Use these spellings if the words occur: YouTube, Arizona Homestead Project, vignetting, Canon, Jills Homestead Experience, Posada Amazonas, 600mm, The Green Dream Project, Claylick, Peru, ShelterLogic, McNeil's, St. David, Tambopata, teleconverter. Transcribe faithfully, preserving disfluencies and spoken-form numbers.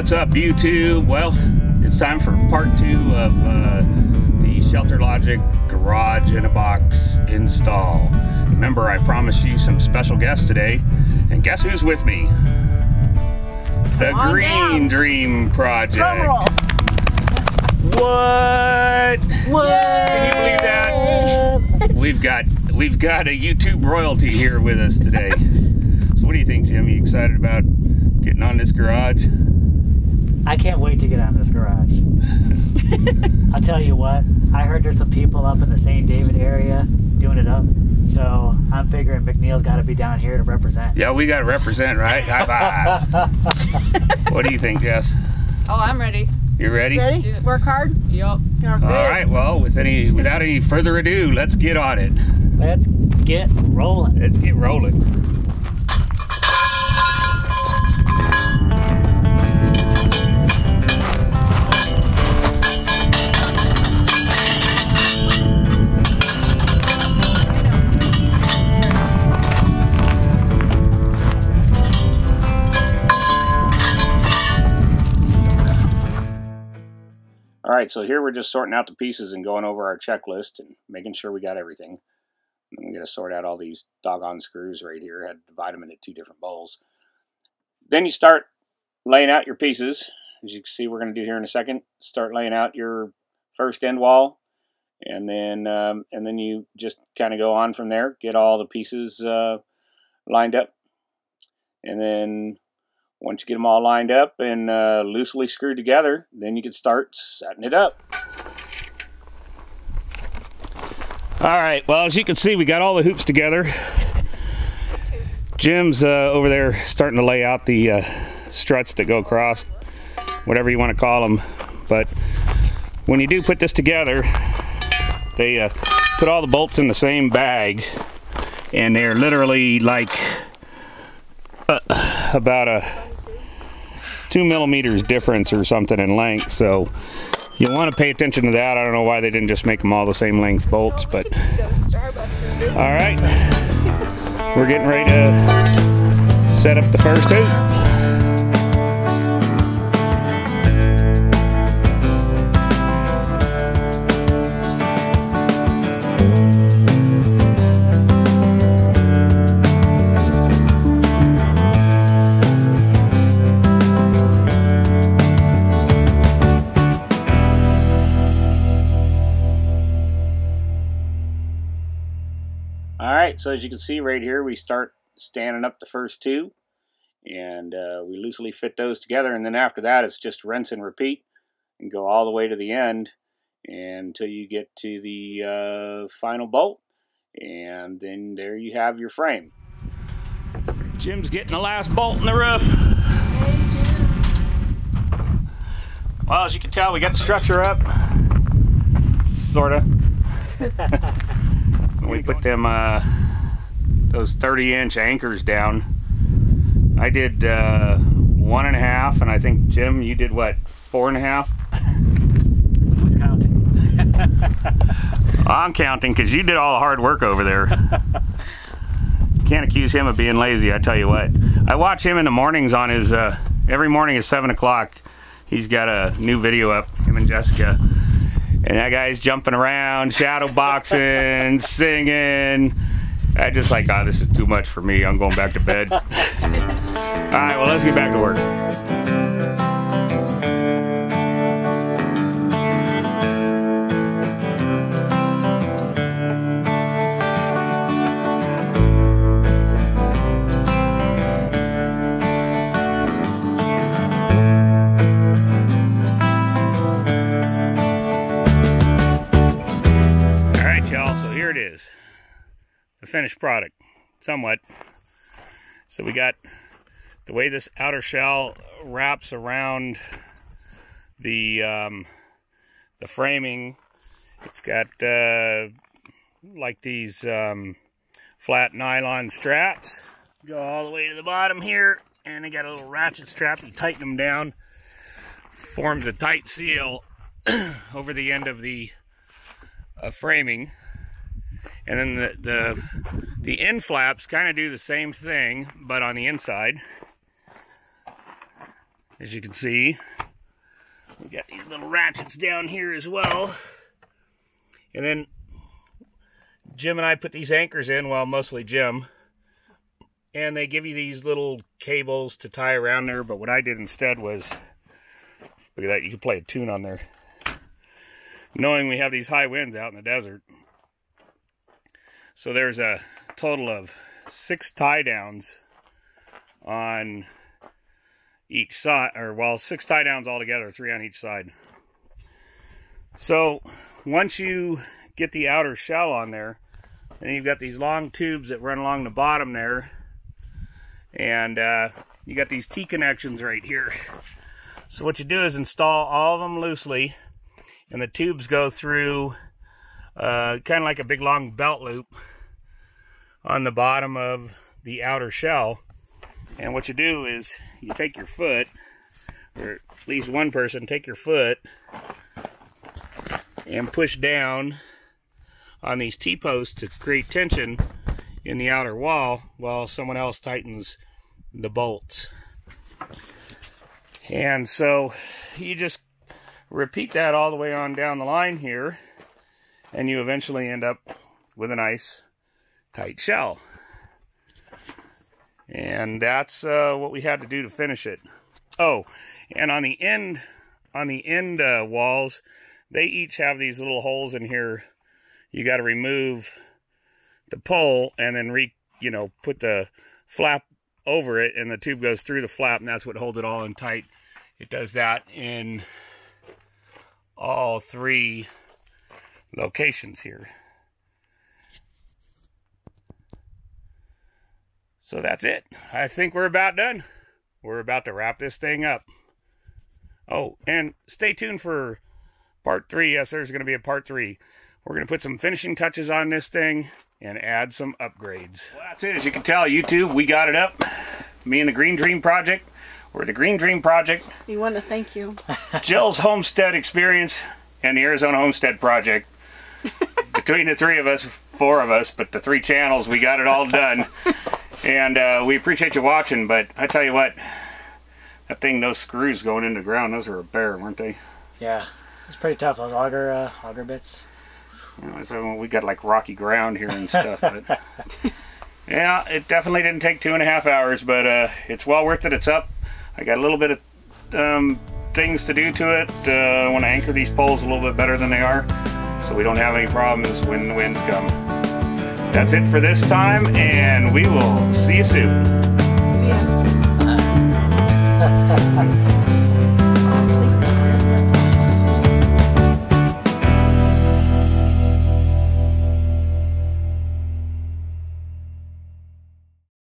What's up, YouTube? Well, it's time for part two of uh, the Shelter Logic Garage in a Box install. Remember, I promised you some special guests today, and guess who's with me? The Come Green Dream Project. Drum roll. What? What? Can you believe that? We've got we've got a YouTube royalty here with us today. So, what do you think, Jim? You excited about getting on this garage? I can't wait to get out of this garage. I'll tell you what, I heard there's some people up in the Saint David area doing it up, so I'm figuring McNeil's got to be down here to represent. Yeah, we got to represent, right? High five. What do you think, Jess? Oh, I'm ready. You ready? Ready? Work hard? Yep. All right, well, with any, without any further ado, let's get on it. Let's get rolling. Let's get rolling. Alright, so here we're just sorting out the pieces and going over our checklist and making sure we got everything. I'm going to sort out all these doggone screws right here. I had to divide them into two different bowls. Then you start laying out your pieces. As you can see, we're going to do here in a second. Start laying out your first end wall, and then um, and then you just kind of go on from there. Get all the pieces uh, lined up, and then once you get them all lined up and uh, loosely screwed together, then you can start setting it up. All right, well, as you can see, we got all the hoops together. Jim's uh, over there starting to lay out the uh, struts that go across, whatever you want to call them. But when you do put this together, they uh, put all the bolts in the same bag, and they're literally like uh, about a two millimeters difference or something in length, so you want to pay attention to that. I don't know why they didn't just make them all the same length bolts, but all right, we're getting ready to set up the first hoop. So as you can see right here, we start standing up the first two, and uh, we loosely fit those together, and then after that it's just rinse and repeat and go all the way to the end until you get to the uh, final bolt, and then there you have your frame. Jim's getting the last bolt in the roof. Hey, Jim. Well, as you can tell, we got the structure up, sort of. We put them uh, those thirty inch anchors down. I did uh, one and a half, and I think, Jim, you did what, four and a half? Who's counting? I'm counting because you did all the hard work over there. Can't accuse him of being lazy, I tell you what. I watch him in the mornings on his, uh, every morning at seven o'clock. He's got a new video up, him and Jessica. And that guy's jumping around, shadow boxing, singing. I just like, oh, this is too much for me. I'm going back to bed. All right, well, let's get back to work. Finished product somewhat. So we got the way this outer shell wraps around the um, the framing. It's got uh, like these um, flat nylon straps go all the way to the bottom here, and they got a little ratchet strap. You tighten them down, forms a tight seal over the end of the uh, framing. And then the, the, the end flaps kind of do the same thing, but on the inside. As you can see, we got these little ratchets down here as well. And then Jim and I put these anchors in, well, mostly Jim. And they give you these little cables to tie around there, but what I did instead was, look at that, you can play a tune on there. Knowing we have these high winds out in the desert. So there's a total of six tie downs on each side, or well, six tie downs altogether, three on each side. So once you get the outer shell on there, then you've got these long tubes that run along the bottom there. And uh, you got these T-connections right here. So what you do is install all of them loosely, and the tubes go through uh, kind of like a big long belt loop on the bottom of the outer shell. And what you do is you take your foot, or at least one person, take your foot and push down on these T-posts to create tension in the outer wall while someone else tightens the bolts. And so you just repeat that all the way on down the line here, and you eventually end up with a nice tight shell. And that's uh, what we had to do to finish it. Oh, and on the end, on the end uh, walls, they each have these little holes in here. You got to remove the pole and then re, you know, put the flap over it, and the tube goes through the flap, and that's what holds it all in tight. It does that in all three locations here. So that's it. I think we're about done. We're about to wrap this thing up. Oh, and stay tuned for part three. Yes, there's going to be a part three. We're going to put some finishing touches on this thing and add some upgrades. Well, that's it. As you can tell, YouTube, we got it up. Me and the Green Dream Project. We're the Green Dream Project. We want to thank you. Jill's Homestead Experience and the Arizona Homestead Project. Between the three of us, four of us, but the three channels, we got it all done. And uh, we appreciate you watching, but I tell you what, that thing, those screws going in the ground, those were a bear, weren't they? Yeah, it's pretty tough, those auger, uh, auger bits. Well, so we got like rocky ground here and stuff, but yeah, it definitely didn't take two and a half hours, but uh, it's well worth it. It's up. I got a little bit of um, things to do to it. Uh, I want to anchor these poles a little bit better than they are, so we don't have any problems when the winds come. That's it for this time, and we will see you soon. See ya.